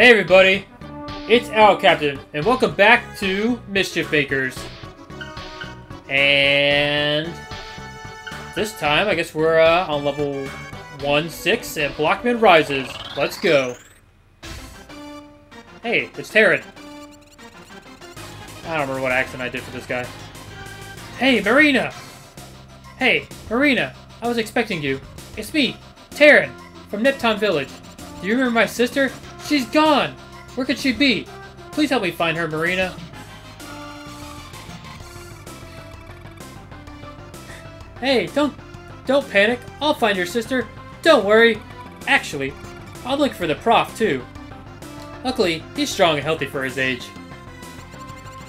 Hey everybody, it's Owl Captain, and welcome back to Mischief Makers. And this time, I guess we're on level 1-6 and Blockman Rises. Let's go. Hey, it's Teran. I don't remember what accent I did for this guy. Hey, Marina! Hey, Marina, I was expecting you. It's me, Teran, from Nepton Village. Do you remember my sister? She's gone! Where could she be? Please help me find her, Marina. Hey, don't panic. I'll find your sister. Don't worry. Actually, I'll look for the prof, too. Luckily, he's strong and healthy for his age.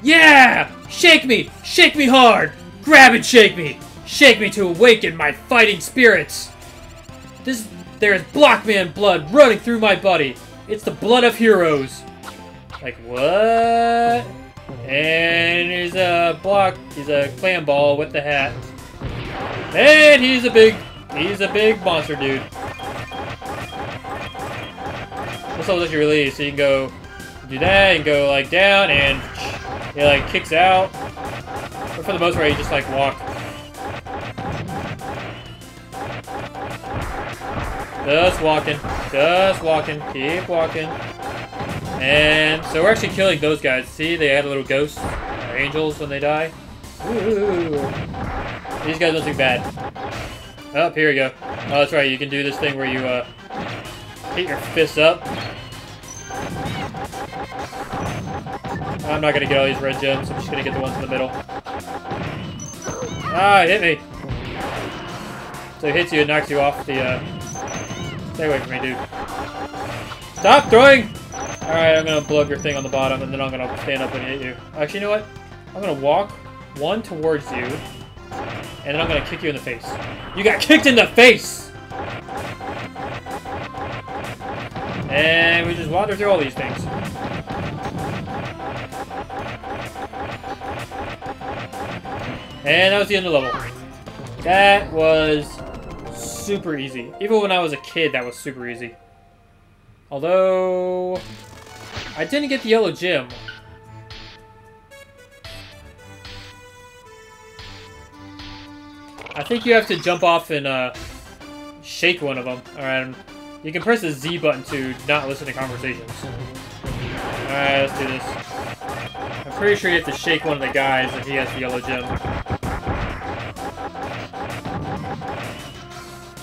Yeah! Shake me! Shake me hard! Grab and shake me! Shake me to awaken my fighting spirits! There is Blockman blood running through my body. It's the blood of heroes. Like, what? And he's a block. He's a clam ball with the hat. And he's a big monster dude. This also lets you release, so you can go do that and go like down, and it like kicks out. But for the most part, you just like walk. Just walking, keep walking. And so we're actually killing those guys. See, they had a little ghost, or angels when they die. Ooh. These guys don't look bad. Oh, here we go. Oh, that's right, you can do this thing where you hit your fists up. I'm not gonna get all these red gems, I'm just gonna get the ones in the middle. Ah, it hit me. So it hits you and knocks you off the Stay away from me, dude. Stop throwing! Alright, I'm gonna blow up your thing on the bottom, and then I'm gonna stand up and hit you. Actually, you know what? I'm gonna walk one towards you, and then I'm gonna kick you in the face. You got kicked in the face! And we just wander through all these things. And that was the end of the level. That was super easy. Even when I was a kid, that was super easy. Although, I didn't get the yellow gem. I think you have to jump off and shake one of them. Alright, you can press the Z button to not listen to conversations. Alright, let's do this. I'm pretty sure you have to shake one of the guys if he has the yellow gem.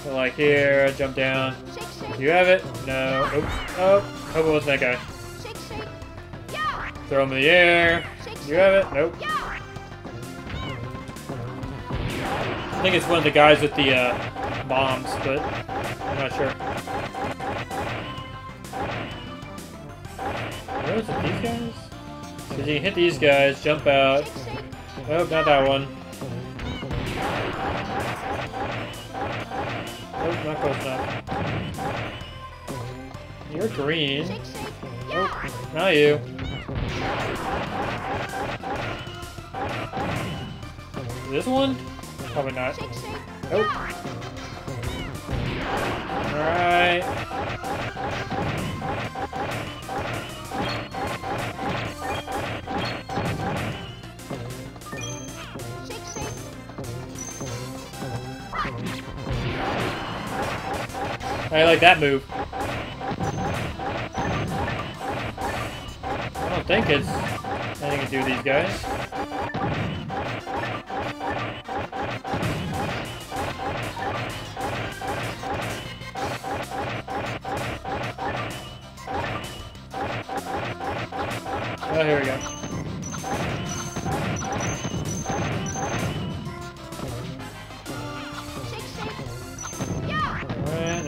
Like here, jump down. Shake, shake. Do you have it? No. Oops. Oh, hope it wasn't that guy. Shake, shake. Yeah. Throw him in the air. Shake, do you have it? Nope. Yeah. I think it's one of the guys with the bombs, but I'm not sure. What was it, these guys? Because you can hit these guys, jump out. Shake, shake. Oh, not that one. Nope, not close enough. You're green. Nope, not you. This one? Probably not. Nope. Alright. I like that move. I don't think it's anything to do with these guys. Oh, here we go.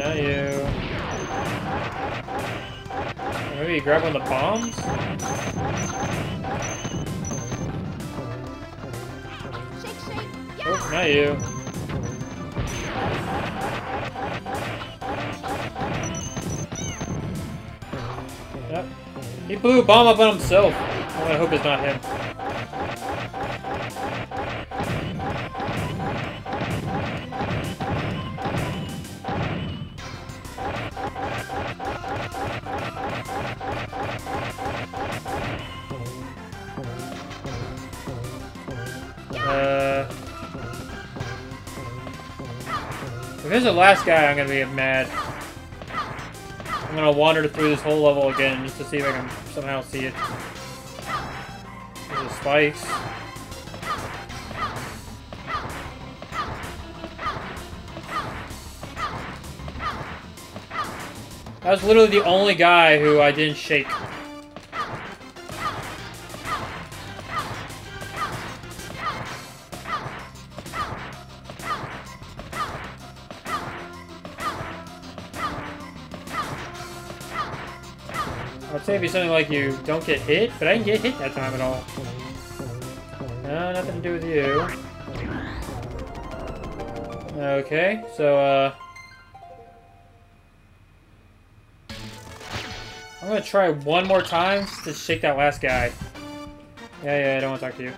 Not you. Maybe you grab one of the bombs? Oh, not you. Yep. He blew a bomb up on himself. I'm gonna hope it's not him. If this is the last guy, I'm gonna be mad. I'm gonna wander through this whole level again just to see if I can somehow see it. There's a spice. That was literally the only guy who I didn't shake. I'd say it'd be something like you don't get hit, but I didn't get hit that time at all. No, nothing to do with you. Okay, so, I'm gonna try one more time to shake that last guy. Yeah, I don't want to talk to you.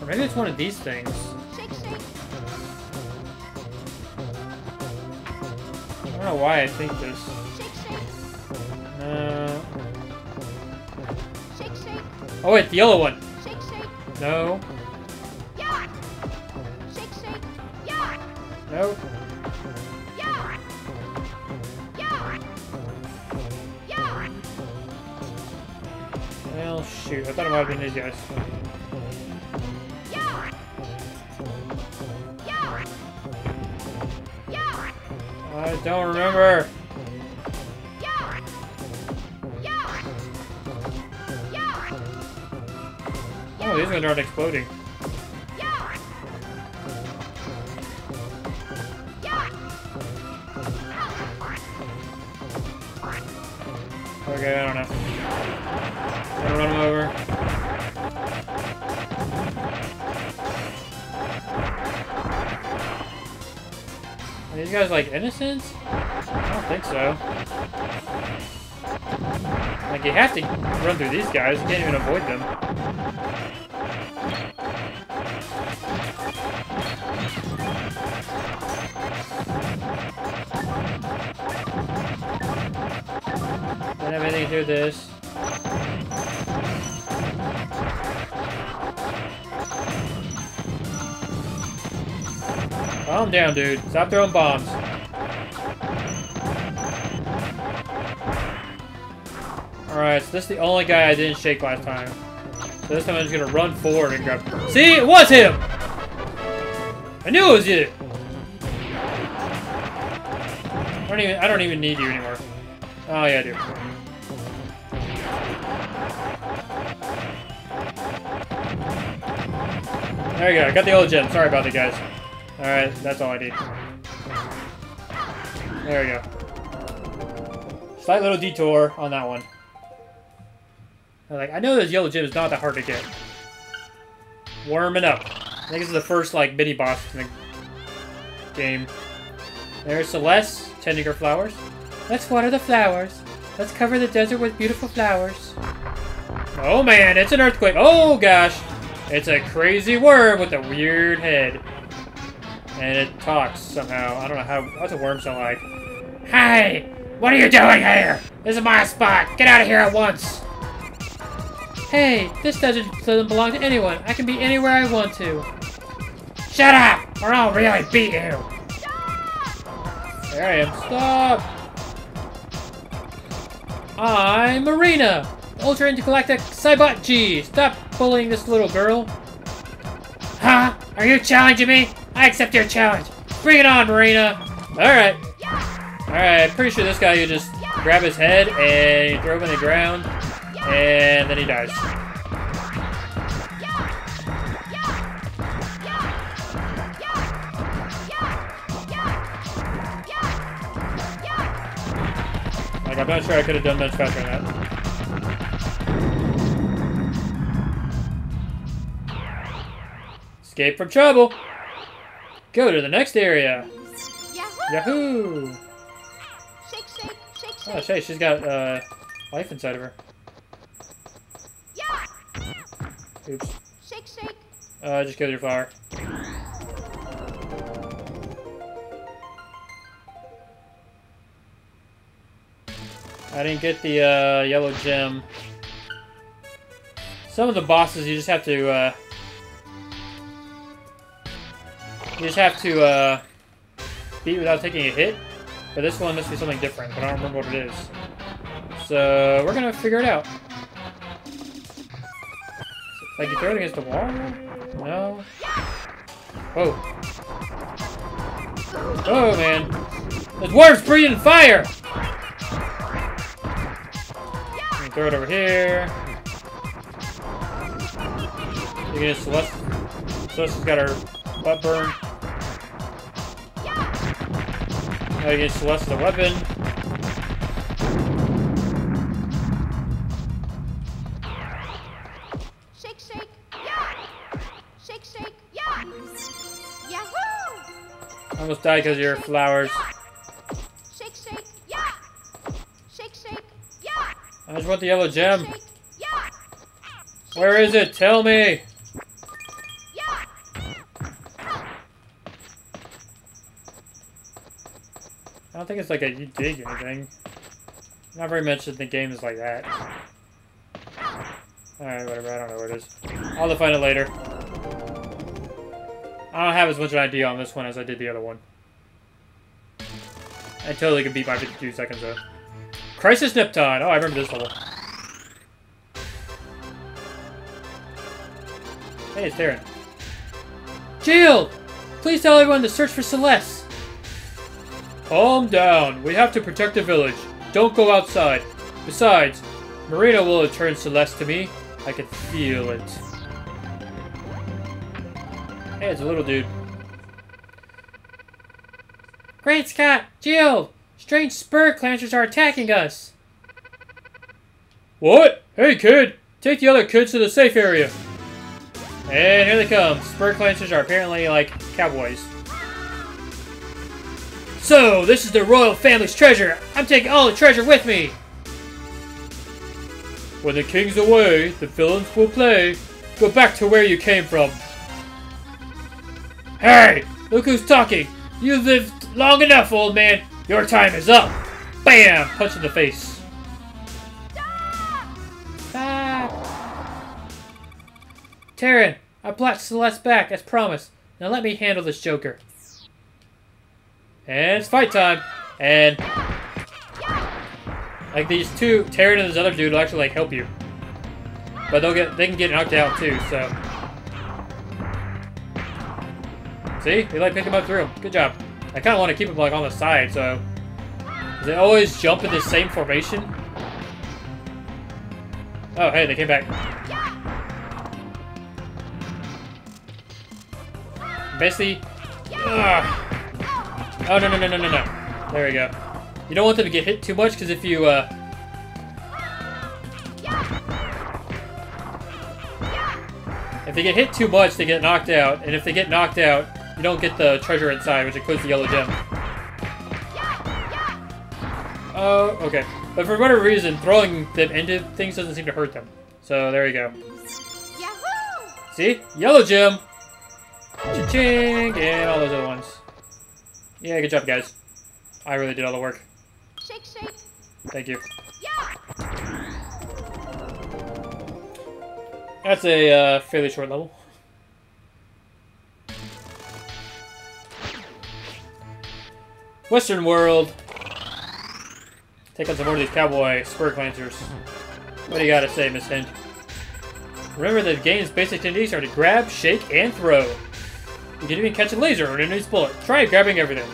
Or maybe it's one of these things. I don't know why I think this. Oh wait, the yellow one! No. Nope. Well, shoot. I thought it might have been these guys. I don't remember. Oh, these guys aren't exploding. Okay, I don't know. I'm gonna run him over. Are these guys like innocent? I don't think so. Like, you have to run through these guys, you can't even avoid them. I don't have anything to do with this. Calm down, dude. Stop throwing bombs. Alright, so this is the only guy I didn't shake last time. So this time I'm just gonna run forward and grab him. See? It was him! I knew it was you! I don't even need you anymore. Oh yeah, I do. There we go, I got the old gem. Sorry about that, guys. Alright, that's all I need. There we go. Slight little detour on that one. I'm like, I know this yellow gem is not that hard to get. Warming up. I think this is the first, like, mini boss in the game. There's Celeste, tending her flowers. Let's water the flowers. Let's cover the desert with beautiful flowers. Oh man, it's an earthquake. Oh gosh. It's a crazy worm with a weird head. And it talks somehow. I don't know how. What's a worm sound like? Hey! What are you doing here? This is my spot. Get out of here at once. Hey, this desert doesn't belong to anyone. I can be anywhere I want to. Shut up! Or I'll really beat you. Stop! There I am. Stop! I'm Marina. Ultra Intergalactic Saibot-G! Stop bullying this little girl! Huh? Are you challenging me? I accept your challenge! Bring it on, Marina! Alright. Alright, pretty sure this guy, you just grab his head and you throw him in the ground, and then he dies. Like, I'm not sure I could have done much faster than that. Escape from trouble. Go to the next area. Yahoo! Yahoo! Shake, shake, shake, shake. Oh, shake! She's got life inside of her. Yeah. Oops. Shake, shake. Just go to your flower. I didn't get the yellow gem. Some of the bosses you just have to beat without taking a hit. But this one must be something different, but I don't remember what it is. So we're gonna figure it out. Like you throw it against the wall? No. Whoa. Oh man. The dwarf's breathing fire! Let me throw it over here. You can just Celeste. Celeste's got her butt burned. Now you can Celeste the weapon. Shake, shake, yeah! Shake, shake, yeah! Yahoo! I almost died because of your flowers. Shake, shake, yeah! Shake, shake, yeah! I just want the yellow gem. Shake, shake, yeah. Where is it? Tell me! I don't think it's like a you dig anything. Not very much in the game is like that. Alright, whatever, I don't know where it is. I'll define it later. I don't have as much of an idea on this one as I did the other one. I totally could beat by 52 seconds though. Crisis Nepton! Oh, I remember this level. Hey, it's Teran. Jill! Please tell everyone to search for Celeste! Calm down. We have to protect the village. Don't go outside. Besides, Marina will return Celeste to me. I can feel it. Hey, it's a little dude. Great Scott! Jill! Strange spur clancers are attacking us! What? Hey, kid! Take the other kids to the safe area! And here they come. Spur clancers are apparently like cowboys. So, this is the royal family's treasure. I'm taking all the treasure with me. When the king's away, the villains will play. Go back to where you came from. Hey, look who's talking. You've lived long enough, old man. Your time is up. Bam! Punch in the face. Stop! Stop! Teran, I brought Celeste back as promised. Now let me handle this joker. And it's fight time, and like these two, Teran and this other dude will actually like help you, but they can get knocked out too. So see, they like pick them up through them. Good job. I kind of want to keep them like on the side, so they always jump in the same formation. Oh hey, they came back. Basically. Oh, no, no, no, no, no, no. There we go. You don't want them to get hit too much, because if you, if they get hit too much, they get knocked out. And if they get knocked out, you don't get the treasure inside, which includes the yellow gem. Oh, okay. But for whatever reason, throwing them into things doesn't seem to hurt them. So, there we go. See? Yellow gem! Cha-ching! And all those other ones. Yeah, good job, guys. I really did all the work. Shake, shake. Thank you. Yeah. That's a fairly short level. Western world. Take on some more of these cowboy spur clancers. What do you gotta say, Miss Hint? Remember that the game's basic techniques are to grab, shake, and throw. You can even catch a laser or an enemy's bullet. Try grabbing everything.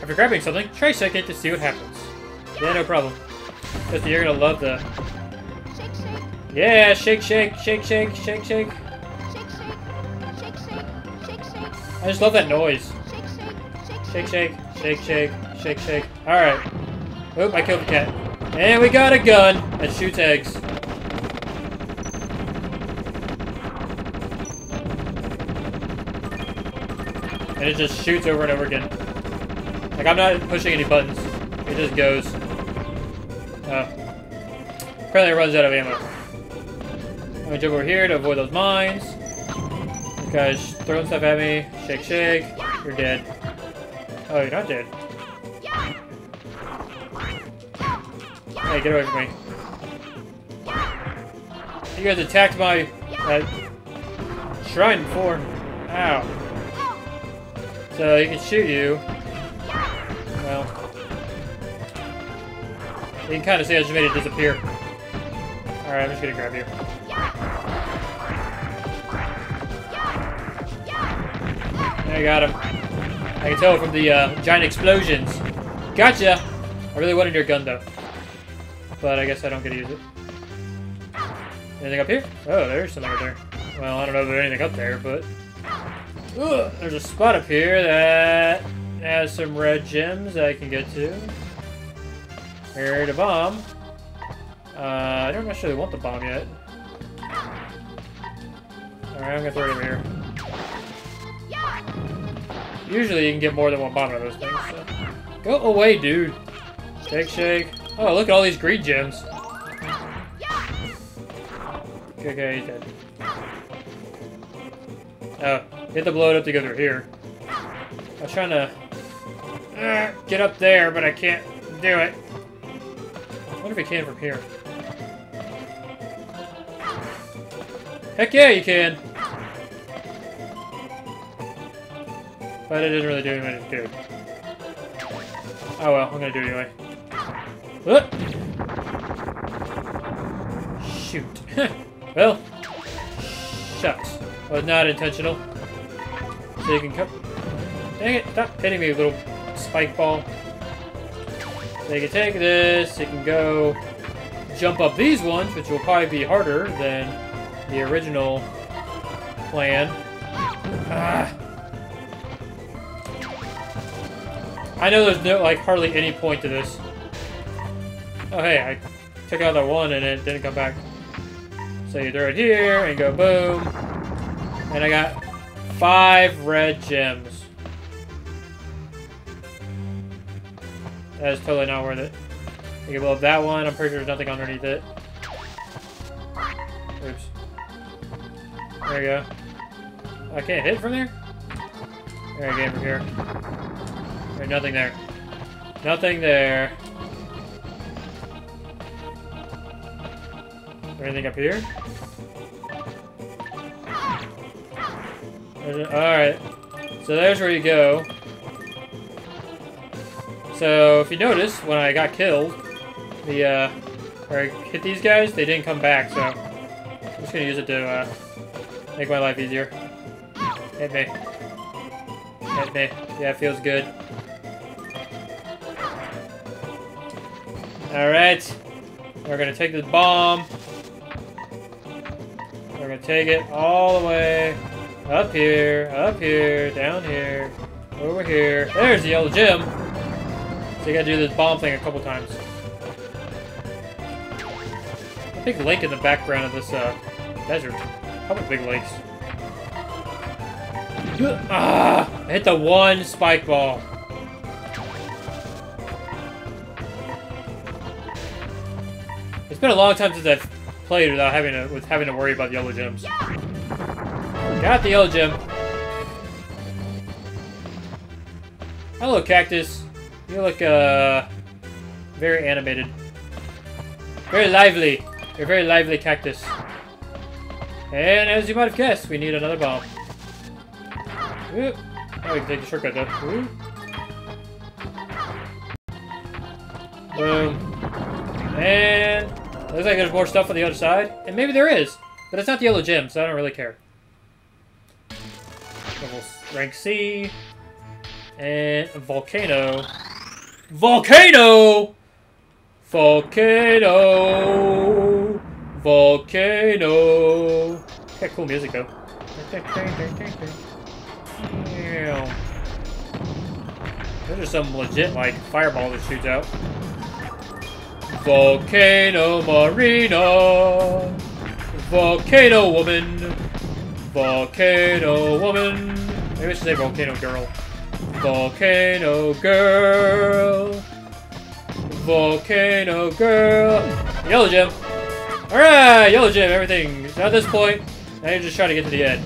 After grabbing something, try shaking it to see what happens. Yeah, no problem. Because you're gonna love the... Shake, shake. Yeah, shake, shake, shake, shake, shake, shake. Shake, shake, shake, shake, shake, shake. I just love that noise. Shake, shake, shake, shake, shake, shake, shake. Alright. Oop, I killed the cat. And we got a gun that shoots eggs. And it just shoots over and over again. Like, I'm not pushing any buttons. It just goes. Apparently it runs out of ammo. Let me jump over here to avoid those mines. This guy's throwing stuff at me. Shake, shake. You're dead. Oh, you're not dead. Hey, get away from me. You guys attacked my shrine before. Ow. So he can shoot you. Well, you can kind of see I just made it disappear. Alright, I'm just gonna grab you. I got him. I can tell from the giant explosions. Gotcha! I really wanted your gun though. But I guess I don't get to use it. Anything up here? Oh, there's something up there. Well, I don't know if there's anything up there, but... Ooh, there's a spot up here that has some red gems I can get to. Here's a bomb. I don't necessarily want the bomb yet. Alright, I'm gonna throw it over here. Usually you can get more than one bomb out of those things, so... Go away, dude! Shake, shake. Oh, look at all these green gems. Okay, he's dead. Oh, hit the blow it up to go through here. I was trying to... get up there, but I can't do it. I wonder if I can from here. Heck yeah, you can! But it didn't really do anything to do. Oh well, I'm gonna do it anyway. Shoot. Well, shucks. Was not intentional. So you can come. Dang it, stop hitting me, little spike ball. So you can take this, you can go jump up these ones, which will probably be harder than the original plan. Ah. I know there's no, like, hardly any point to this. Oh, hey, I took out that one and it didn't come back. So you throw it here and go boom. And I got 5 red gems. That is totally not worth it. You can blow up that one. I'm pretty sure there's nothing underneath it. Oops. There you go. I can't hit from there? There I go from here. There's nothing there. Nothing there. Is there anything up here? Alright. So there's where you go. So, if you notice, when I got killed, the, or I hit these guys, they didn't come back, so I'm just gonna use it to, make my life easier. Hit me. Hit me. Yeah, it feels good. Alright, we're gonna take this bomb. We're gonna take it all the way up here, down here, over here. There's the yellow gem. So you gotta do this bomb thing a couple times. I think the lake in the background of this desert. How many big lakes? Ah! I hit the one spike ball. It's been a long time since I've played without having to worry about yellow gems. Got the yellow gem. Hello, cactus. You look very animated, very lively. You're a very lively cactus. And as you might have guessed, we need another bomb. Oop. Oh, we can take the shortcut though. Oop. Boom. And looks like there's more stuff on the other side. And maybe there is. But it's not the yellow gem, so I don't really care. Level rank C. And volcano. Volcano! Volcano! Volcano! Okay, cool music though. Those are some legit, like, fireball that shoots out. Volcano Marina! Volcano Woman! Volcano Woman! Maybe I should say Volcano Girl. Volcano Girl! Volcano Girl! Yellow Gem! Alright! Yellow Gem, everything! Now at this point, now you're just trying to get to the end.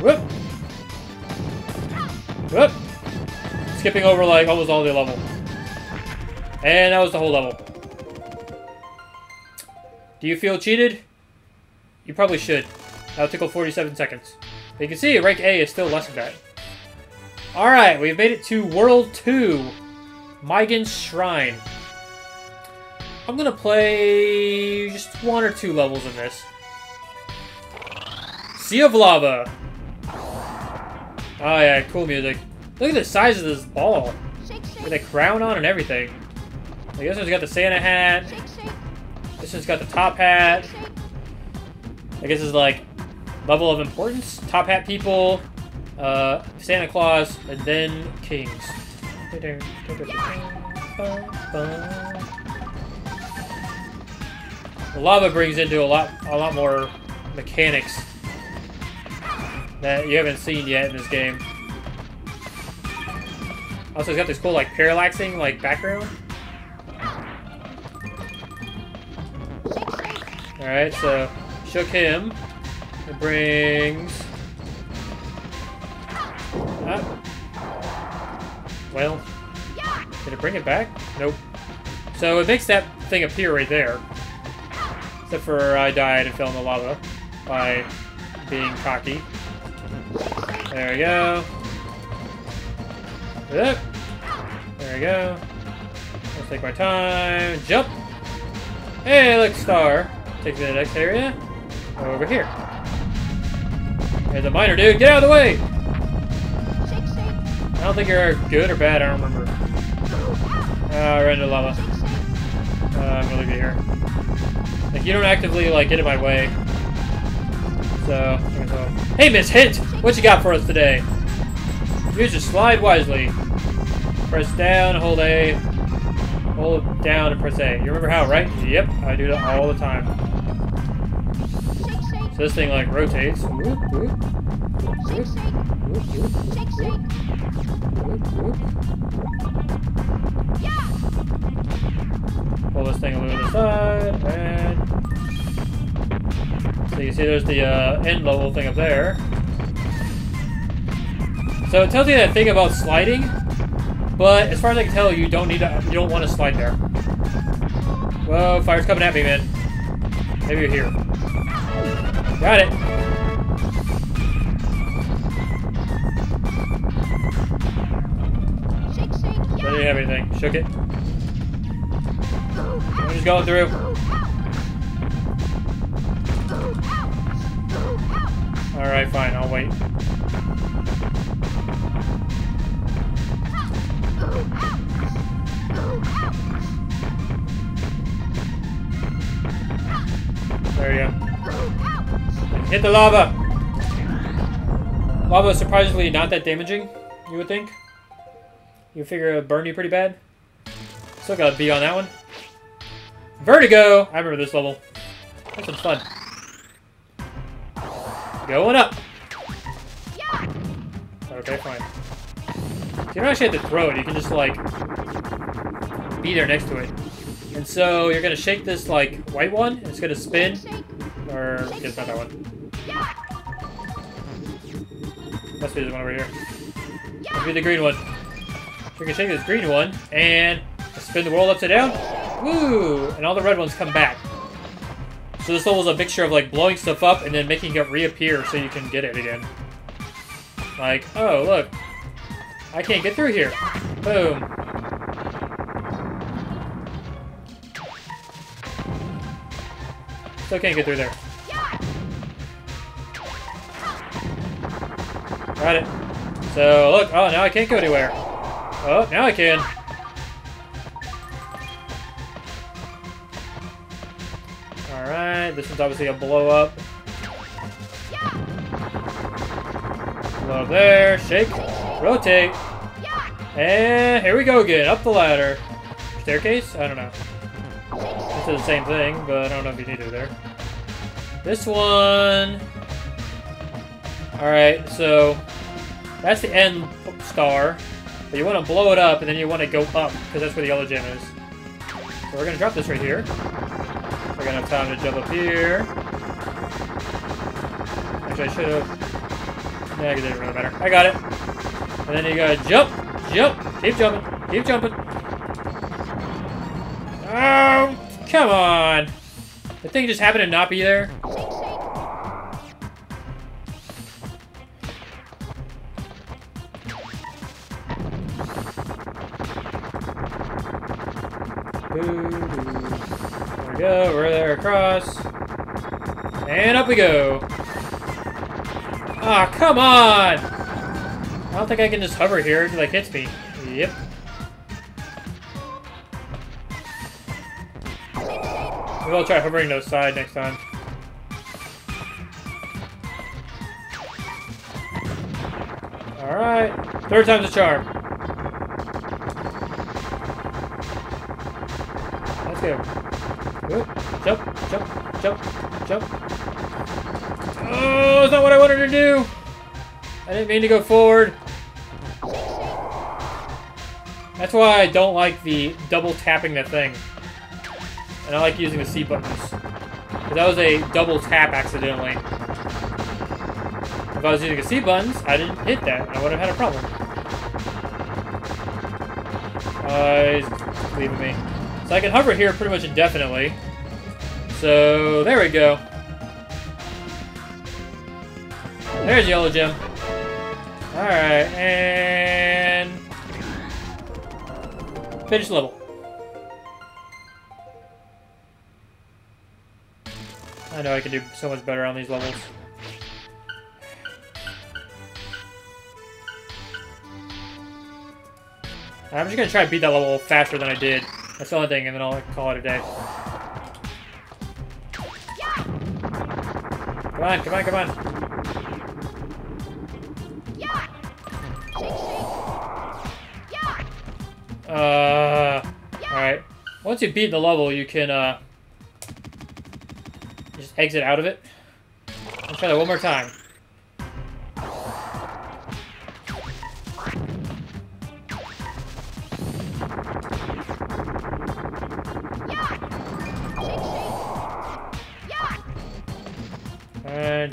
Whoop! Whoop! Skipping over like almost all the level. And that was the whole level. Do you feel cheated? You probably should. That'll tickle 47 seconds. But you can see rank A is still less than that. Alright, we've made it to World 2. Migen Shrine. I'm gonna play just one or two levels in this. Sea of Lava. Oh yeah, cool music. Look at the size of this ball. With a crown on and everything. Like, this one's got the Santa hat. This one's got the top hat. I guess it's like level of importance. Top hat people, Santa Claus, and then kings. The lava brings into a lot more mechanics that you haven't seen yet in this game. Also, it's got this cool, like, parallaxing, like, background. Alright, so, shook him. It brings... Ah. Well, did it bring it back? Nope. So, it makes that thing appear right there. Except for I died and fell in the lava by being cocky. There we go. There we go. Let's take my time. Jump! Hey, look, star. Take me to the next area. Over here. There's a miner, dude. Get out of the way! I don't think you're good or bad. I don't remember. Right into lava. I'm gonna leave you here. Like, you don't actively, like, get in my way. So, hey, Miss Hint! What you got for us today? Use your slide wisely. Press down, hold A. Hold down and press A. You remember how, right? Yep, I do that all the time. So this thing, like, rotates. Pull this thing over to the side, and... So you can see there's the end level thing up there. So it tells you that thing about sliding, but as far as I can tell, you don't want to slide there. Whoa, fire's coming at me, man. Maybe you're here. Got it. I didn't have anything. Shook it. I'm just going through. Alright, fine. I'll wait. There you go. Hit the lava! Lava is surprisingly not that damaging, you would think. You figure it'll burn you pretty bad. Still got a B on that one. Vertigo! I remember this level. That's some fun. Going up! Okay, fine. So you don't actually have to throw it, you can just, like, be there next to it. And so you're gonna shake this, like, white one, and it's gonna spin. Or, I guess not that one. Must be the one over here. Must be the green one. So you can shake this green one, and spin the world upside down. Woo! And all the red ones come back. So this level is a mixture of, like, blowing stuff up and then making it reappear so you can get it again. Like, oh, look. I can't get through here. Boom. Still can't get through there. Got it. So, look. Oh, now I can't go anywhere. Oh, now I can. Alright, this one's obviously a blow up. Blow up there. Shake. Rotate. And here we go again, up the ladder. Staircase? I don't know. This is the same thing, but I don't know if you need it there. This one... Alright, so... That's the end star. But you want to blow it up, and then you want to go up, because that's where the yellow gem is. So we're going to drop this right here. We're going to have time to jump up here. Actually, I should have... Yeah, it didn't really matter. I got it. And then you gotta jump, jump, keep jumping, keep jumping. No! Come on! The thing just happened to not be there. There we go, we're there across. And up we go. Ah, come on! I don't think I can just hover here until it hits me. Yep. Maybe I'll try hovering those side next time. Alright. Third time's a charm. Let's go. Whoop. Jump, jump, jump, jump. Oh, it's not what I wanted to do! I didn't mean to go forward. That's why I don't like the double tapping that thing. And I like using the C buttons. Because that was a double tap accidentally. If I was using the C buttons, I didn't hit that. I would have had a problem. He's leaving me. So I can hover here pretty much indefinitely. So, there we go. There's the yellow gem. Alright, and... finish level. I know I can do so much better on these levels. I'm just gonna try to beat that level faster than I did. That's the only thing, and then I'll call it a day. Come on, come on, come on. Alright. Once you beat the level, you can, just exit out of it. Let's try that one more time. And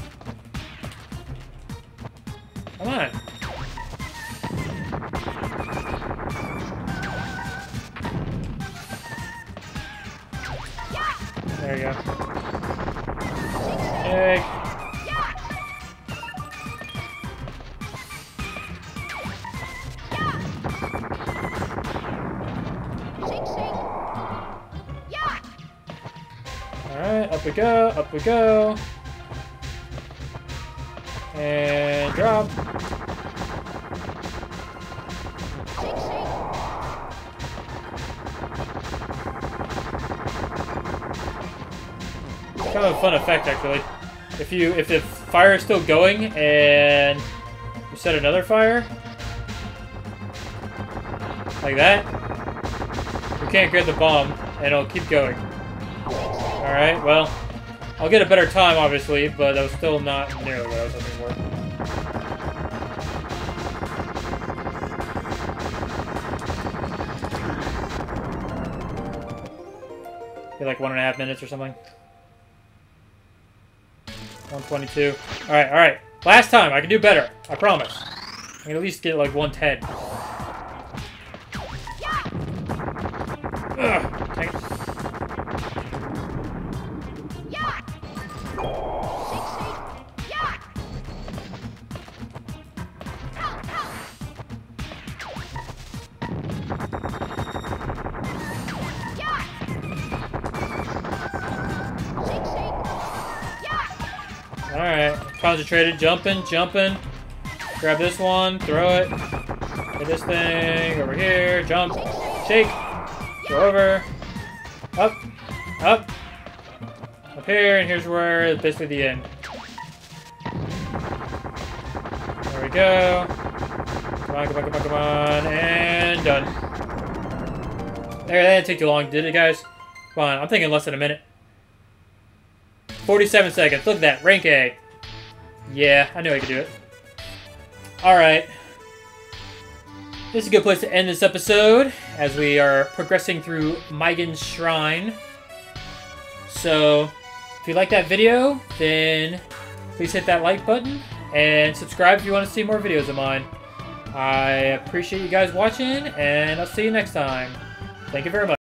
Come on. There you go. Egg. Alright, up we go, up we go. And drop. Kind of a fun effect, actually. If the fire is still going and you set another fire like that, you can't get the bomb, and it'll keep going. All right, well, I'll get a better time, obviously, but I was still not nearly what I was looking for. Be like 1.5 minutes or something. 122. Alright, alright. Last time, I can do better. I promise. I can at least get like 110. Ugh, dang it. Alright. Concentrated, jumping, jumping. Grab this one, throw it. Hit this thing over here. Jump, shake, go over, up, up, up here, and here's where it's basically the end. There we go. Come on, come on, come on, come on, and done. There, that didn't take too long, did it, guys? Come on, I'm thinking less than a minute. 47 seconds. Look at that, rank A. Yeah, I knew I could do it. Alright. This is a good place to end this episode, as we are progressing through Migen Shrine. So, if you like that video, then please hit that like button, and subscribe if you want to see more videos of mine. I appreciate you guys watching, and I'll see you next time. Thank you very much.